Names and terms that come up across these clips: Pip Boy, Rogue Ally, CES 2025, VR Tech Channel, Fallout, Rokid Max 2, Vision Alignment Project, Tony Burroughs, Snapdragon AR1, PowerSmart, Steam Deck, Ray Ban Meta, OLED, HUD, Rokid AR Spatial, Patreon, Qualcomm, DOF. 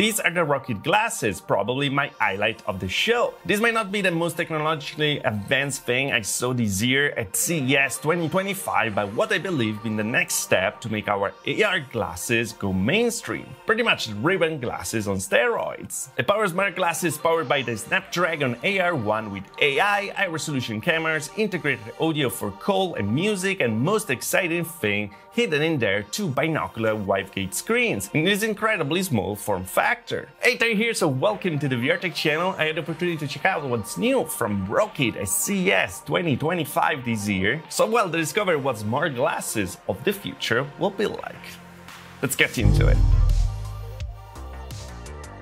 These are the Rokid glasses, probably my highlight of the show. This may not be the most technologically advanced thing I saw this year at CES 2025, but what I believe in the next step to make our AR glasses go mainstream. Pretty much Ray Ban glasses on steroids. The PowerSmart glasses powered by the Snapdragon AR1 with AI, high resolution cameras, integrated audio for call and music, and most exciting thing, hidden in their two binocular wide-gate screens in this incredibly small form factor. Hey there here, so welcome to the VR Tech Channel. I had the opportunity to check out what's new from Rokid at CES 2025 this year, so well to discover what smart glasses of the future will be like. Let's get into it.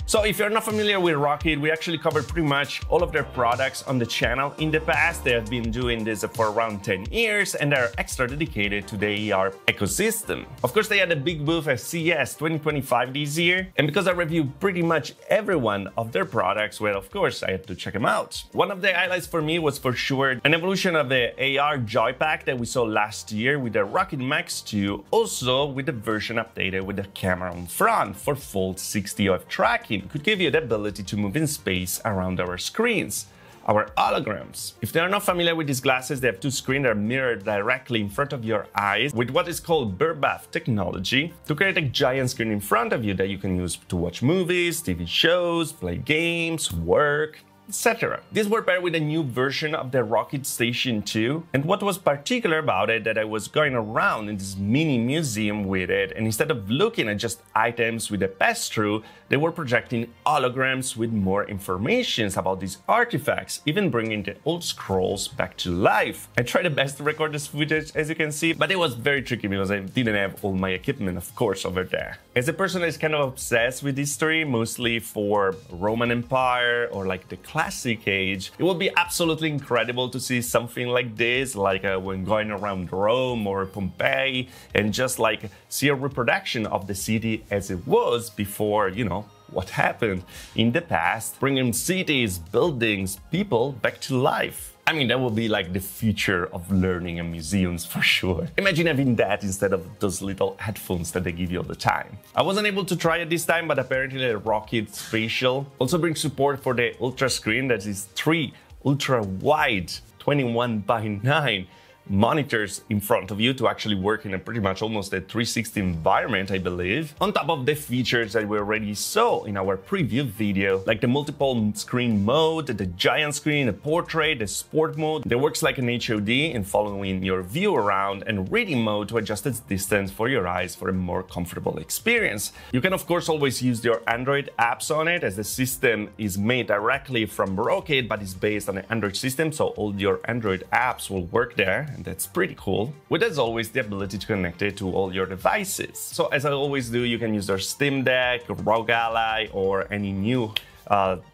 So if you're not familiar with Rokid, we actually covered pretty much all of their products on the channel. In the past, they have been doing this for around 10 years and they're extra dedicated to the AR ecosystem. Of course, they had a big booth at CES 2025 this year, and because I reviewed pretty much every one of their products, well, of course, I had to check them out. One of the highlights for me was for sure an evolution of the AR joypack that we saw last year with the Rokid Max 2, also with the version updated with the camera on front for full 60 DOF tracking. Could give you the ability to move in space around our screens, our holograms. If they are not familiar with these glasses, they have two screens that are mirrored directly in front of your eyes with what is called bird bath technology to create a giant screen in front of you that you can use to watch movies, TV shows, play games, work, etc. These were paired with a new version of the Rokid Station 2, and what was particular about it that I was going around in this mini museum with it, and instead of looking at just items with a pass-through, they were projecting holograms with more information about these artifacts, even bringing the old scrolls back to life. I tried my best to record this footage, as you can see, but it was very tricky because I didn't have all my equipment, of course, over there. As a person that is kind of obsessed with history, mostly for Roman Empire or like the Classic age, it would be absolutely incredible to see something like this, like when going around Rome or Pompeii, and just like see a reproduction of the city as it was before, you know, what happened in the past, bringing cities, buildings, people back to life. I mean, that will be like the future of learning in museums for sure. Imagine having that instead of those little headphones that they give you all the time. I wasn't able to try it this time, but apparently the Rokid Spatial also brings support for the Ultra screen, that is 3 ultra-wide 21:9 monitors in front of you to actually work in a pretty much almost a 360 environment, I believe. On top of the features that we already saw in our preview video, like the multiple screen mode, the giant screen, the portrait, the sport mode, that works like an HUD in following your view around, and reading mode to adjust its distance for your eyes for a more comfortable experience. You can of course always use your Android apps on it, as the system is made directly from Rokid, but is based on an Android system, so all your Android apps will work there. And that's pretty cool, with as always the ability to connect it to all your devices. So as I always do, you can use your Steam Deck, Rogue Ally, or any new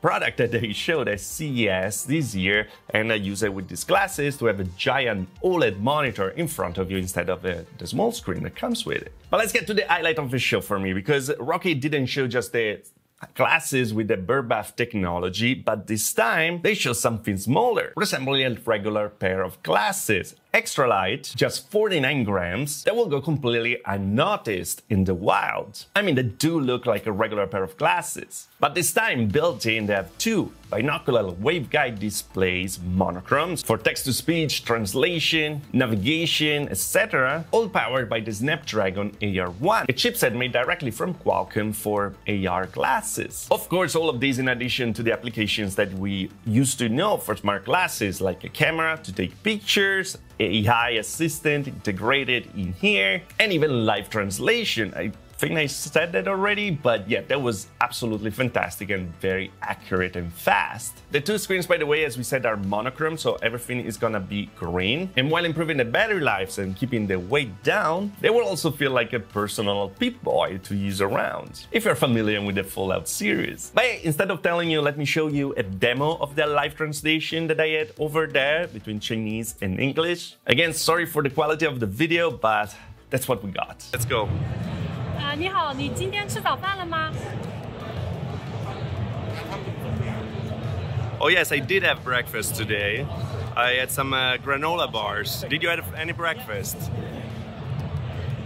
product that they showed at CES this year, and I use it with these glasses to have a giant OLED monitor in front of you instead of the small screen that comes with it. But let's get to the highlight of the show for me, because Rokid didn't show just the glasses with the bird bath technology, but this time they show something smaller, resembling a regular pair of glasses. Extra light, just 49 grams, that will go completely unnoticed in the wild. I mean, they do look like a regular pair of glasses. But this time, built in, they have two binocular waveguide displays, monochromes, for text-to-speech, translation, navigation, etc., all powered by the Snapdragon AR1, a chipset made directly from Qualcomm for AR glasses. Of course, all of these in addition to the applications that we used to know for smart glasses, like a camera to take pictures, AI assistant integrated in here, and even live translation. I think I said that already, but yeah, that was absolutely fantastic and very accurate and fast. The two screens, by the way, as we said, are monochrome, so everything is gonna be green. And while improving the battery lives and keeping the weight down, they will also feel like a personal Pip Boy to use around, if you're familiar with the Fallout series. But hey, instead of telling you, let me show you a demo of the live translation that I had over there between Chinese and English. Again, sorry for the quality of the video, but that's what we got. Let's go. 你好，你今天吃早饭了吗? Oh yes, I did have breakfast today. I had some granola bars. Did you have any breakfast?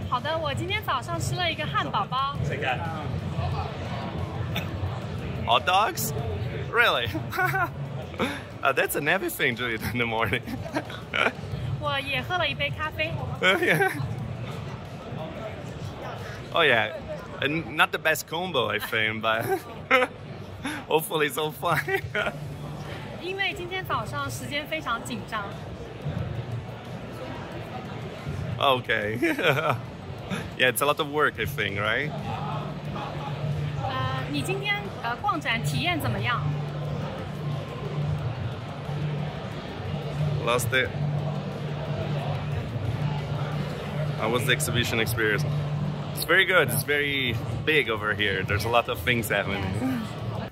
好的，我今天早上吃了一个汉堡包。Hot dogs? Really? That's an everything to eat in the morning. Oh yeah, and not the best combo I think, but hopefully it's all fine. Okay. Yeah, it's a lot of work I think, right? Last day. How was the exhibition experience? It's very good. It's very big over here. There's a lot of things happening.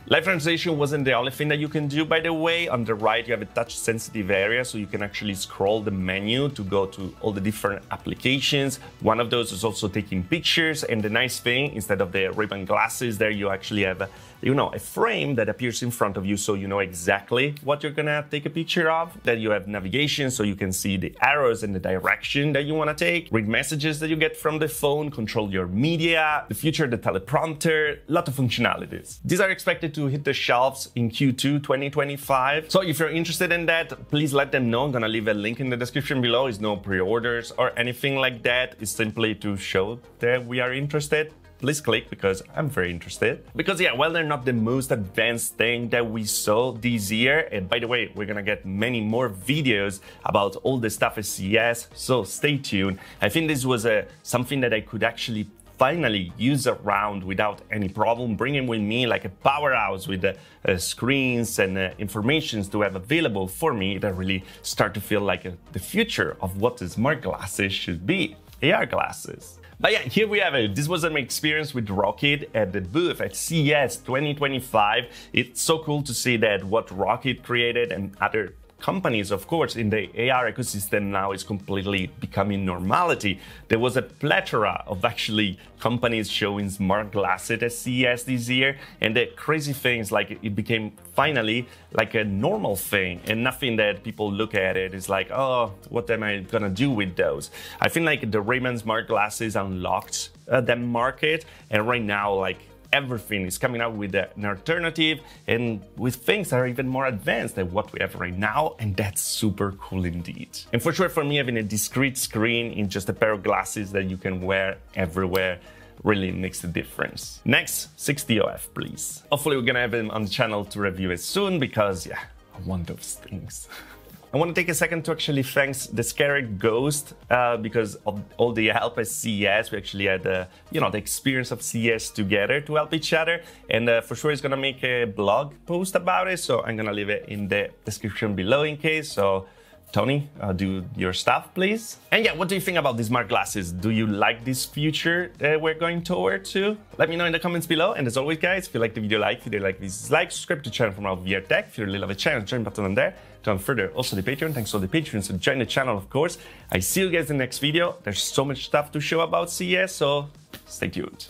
Live translation wasn't the only thing that you can do, by the way. On the right, you have a touch-sensitive area, so you can actually scroll the menu to go to all the different applications. One of those is also taking pictures, and the nice thing, instead of the Ray Ban glasses there, you actually have, you know, a frame that appears in front of you, so you know exactly what you're gonna take a picture of. Then you have navigation, so you can see the arrows and the direction that you wanna take, read messages that you get from the phone, control your media, the future, the teleprompter, a lot of functionalities. These are expected to hit the shelves in Q2 2025. So if you're interested in that, please let them know. I'm gonna leave a link in the description below. It's no pre-orders or anything like that. It's simply to show that we are interested. Please click because I'm very interested. Because yeah, well, they're not the most advanced thing that we saw this year. And by the way, we're gonna get many more videos about all the stuff at CES, so stay tuned. I think this was something that I could actually finally use around without any problem, bringing with me like a powerhouse with the screens and informations to have available for me that really start to feel like the future of what the smart glasses should be, AR glasses. But yeah, here we have it. This was an experience with Rokid at the booth at CES 2025. It's so cool to see that what Rokid created and other companies, of course, in the AR ecosystem now is completely becoming normality. There was a plethora of actually companies showing smart glasses at CES this year, and the crazy thing is like it became finally like a normal thing and nothing that people look at it is like, oh, what am I gonna do with those? I think like the Ray Ban smart glasses unlocked that market, and right now like everything is coming up with an alternative and with things that are even more advanced than what we have right now, and that's super cool indeed. And for sure, for me, having a discrete screen in just a pair of glasses that you can wear everywhere really makes a difference. Next, 60OF, please. Hopefully we're gonna have him on the channel to review it soon because, yeah, I want those things. I want to take a second to actually thank the Scared Ghost because of all the help at CES. We actually had, you know, the experience of CES together to help each other. And for sure, he's going to make a blog post about it. So I'm going to leave it in the description below in case. So Tony, do your stuff, please. And yeah, what do you think about these smart glasses? Do you like this future that we're going toward to? Let me know in the comments below. And as always, guys, if you like the video, like. If you didn't like this, like. Subscribe to the channel for more VR Tech. If you really love the channel, join button on there. Down further, also the Patreon. Thanks to all the patrons who join the channel, of course. I see you guys in the next video. There's so much stuff to show about CES, so stay tuned.